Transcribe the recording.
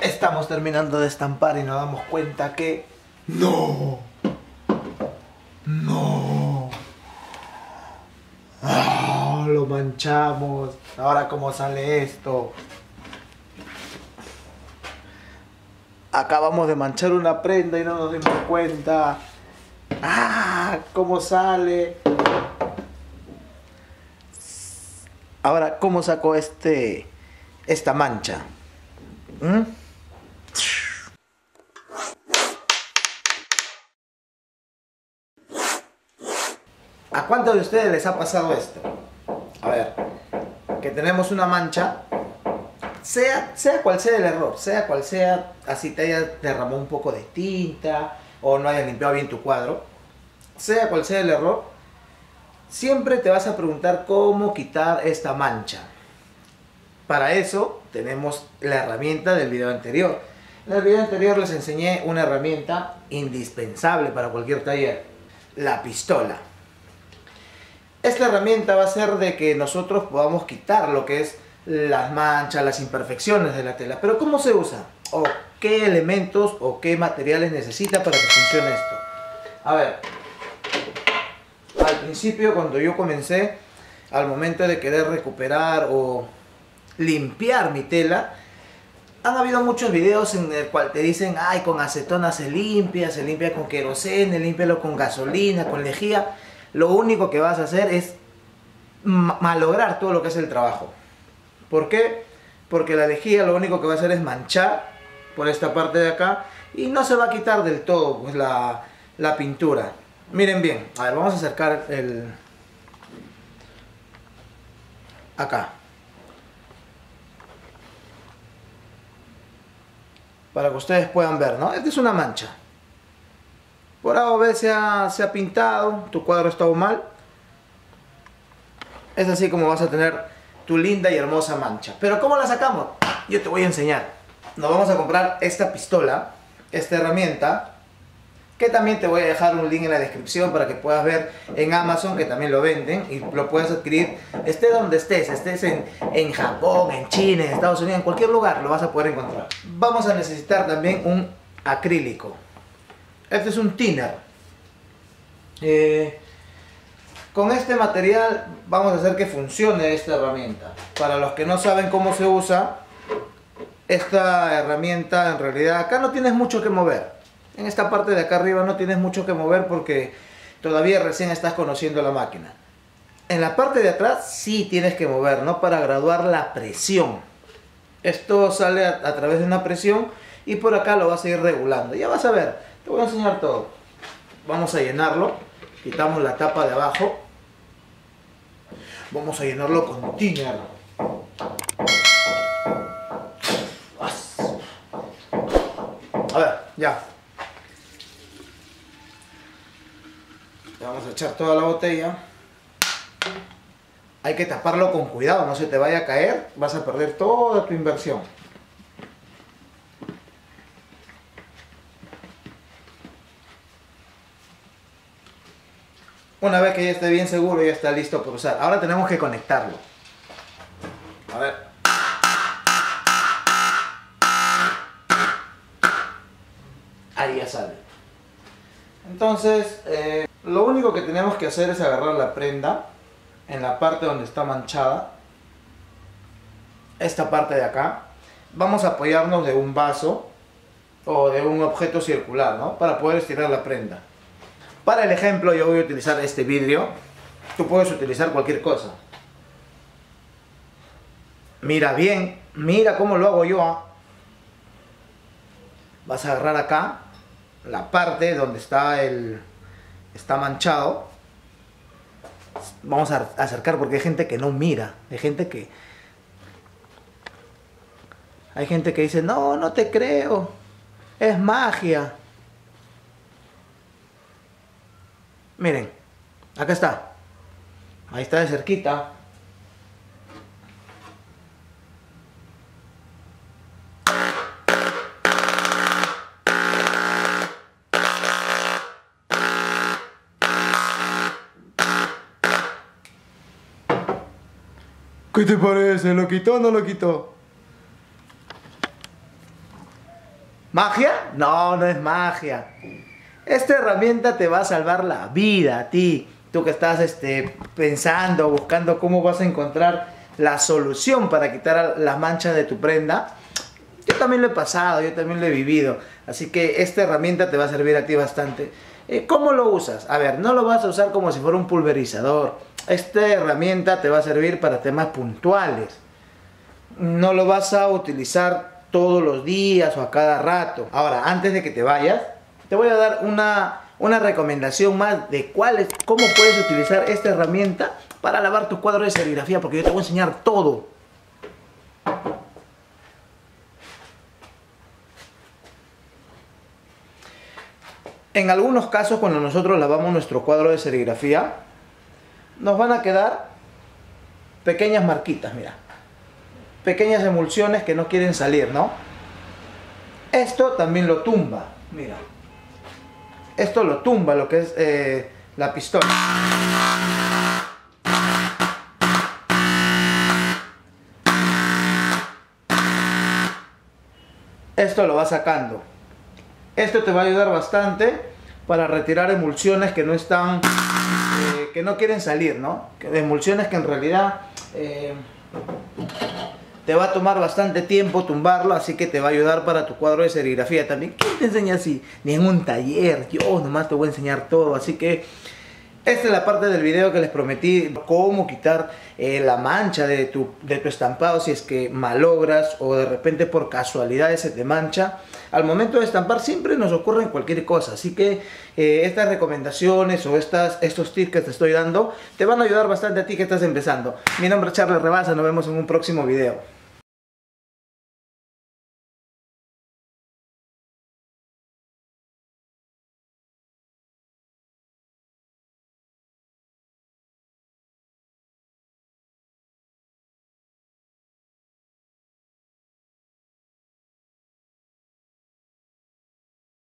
Estamos terminando de estampar y nos damos cuenta que... ¡No! ¡No! ¡Ah! ¡Lo manchamos! Ahora, ¿cómo sale esto? Acabamos de manchar una prenda y no nos dimos cuenta. ¡Ah! ¿Cómo sale? Ahora, ¿cómo saco esta mancha? ¿Mm? ¿A cuántos de ustedes les ha pasado esto? A ver, que tenemos una mancha, sea cual sea el error, sea cual sea, así te haya derramado un poco de tinta o no hayas limpiado bien tu cuadro, sea cual sea el error, siempre te vas a preguntar cómo quitar esta mancha. Para eso tenemos la herramienta del video anterior. En el video anterior les enseñé una herramienta indispensable para cualquier taller, la pistola. Esta herramienta va a ser de que nosotros podamos quitar lo que es las manchas, las imperfecciones de la tela. Pero ¿cómo se usa? ¿O qué elementos o qué materiales necesita para que funcione esto? A ver, al principio cuando yo comencé, al momento de querer recuperar o limpiar mi tela, han habido muchos videos en el cual te dicen, ay, con acetona se limpia con querosene, límpialo con gasolina, con lejía. Lo único que vas a hacer es malograr todo lo que es el trabajo. ¿Por qué? Porque la lejía lo único que va a hacer es manchar por esta parte de acá y no se va a quitar del todo pues, la pintura. Miren bien, a ver, vamos a acercar el... acá. Para que ustedes puedan ver, ¿no? Esta es una mancha. Por A o B se ha pintado, tu cuadro está mal. Es así como vas a tener tu linda y hermosa mancha. Pero ¿cómo la sacamos? Yo te voy a enseñar. Nos vamos a comprar esta pistola, esta herramienta, que también te voy a dejar un link en la descripción para que puedas ver en Amazon, que también lo venden, y lo puedas adquirir esté donde estés, en Japón, en China, en Estados Unidos, en cualquier lugar lo vas a poder encontrar. Vamos a necesitar también un acrílico. Este es un thinner. Con este material vamos a hacer que funcione esta herramienta. Para los que no saben cómo se usa, esta herramienta en realidad acá no tienes mucho que mover. En esta parte de acá arriba no tienes mucho que mover porque todavía recién estás conociendo la máquina. En la parte de atrás sí tienes que mover, ¿no? Para graduar la presión. Esto sale a través de una presión y por acá lo vas a ir regulando. Ya vas a ver. Te voy a enseñar todo. Vamos a llenarlo. Quitamos la tapa de abajo. Vamos a llenarlo con thinner. A ver, ya. Le vamos a echar toda la botella. Hay que taparlo con cuidado, no se te vaya a caer. Vas a perder toda tu inversión. Una vez que ya esté bien seguro, ya está listo para usar. Ahora tenemos que conectarlo. A ver. Ahí ya sale. Entonces, lo único que tenemos que hacer es agarrar la prenda en la parte donde está manchada. Esta parte de acá. Vamos a apoyarnos de un vaso o de un objeto circular, ¿no? Para poder estirar la prenda. Para el ejemplo yo voy a utilizar este vidrio, tú puedes utilizar cualquier cosa. Mira bien, mira cómo lo hago yo. Vas a agarrar acá, la parte donde está manchado. Vamos a acercar porque hay gente que no mira, hay gente que dice, no, no te creo, es magia. Miren, acá está. Ahí está de cerquita. ¿Qué te parece? ¿Lo quitó o no lo quitó? ¿Magia? No, no es magia. Esta herramienta te va a salvar la vida a ti. Tú que estás pensando, buscando cómo vas a encontrar la solución para quitar las manchas de tu prenda. Yo también lo he pasado, yo también lo he vivido. Así que esta herramienta te va a servir a ti bastante. ¿Cómo lo usas? A ver, no lo vas a usar como si fuera un pulverizador. Esta herramienta te va a servir para temas puntuales. No lo vas a utilizar todos los días o a cada rato. Ahora, antes de que te vayas, te voy a dar una recomendación más de cómo puedes utilizar esta herramienta para lavar tus cuadros de serigrafía, porque yo te voy a enseñar todo. En algunos casos, cuando nosotros lavamos nuestro cuadro de serigrafía, nos van a quedar pequeñas marquitas, mira, pequeñas emulsiones que no quieren salir, ¿no? Esto también lo tumba, mira. Esto lo tumba lo que es la pistola. Esto lo va sacando. Esto te va a ayudar bastante para retirar emulsiones que no están, que no quieren salir, ¿no? Emulsiones que en realidad te va a tomar bastante tiempo tumbarlo, así que te va a ayudar para tu cuadro de serigrafía también. ¿Quién te enseña así? Ni en un taller, yo nomás te voy a enseñar todo. Así que esta es la parte del video que les prometí, cómo quitar la mancha de tu estampado si es que malogras o de repente por casualidades se te mancha. Al momento de estampar siempre nos ocurren cualquier cosa, así que estas recomendaciones o estos tips que te estoy dando te van a ayudar bastante a ti que estás empezando. Mi nombre es Charles Rebaza, nos vemos en un próximo video.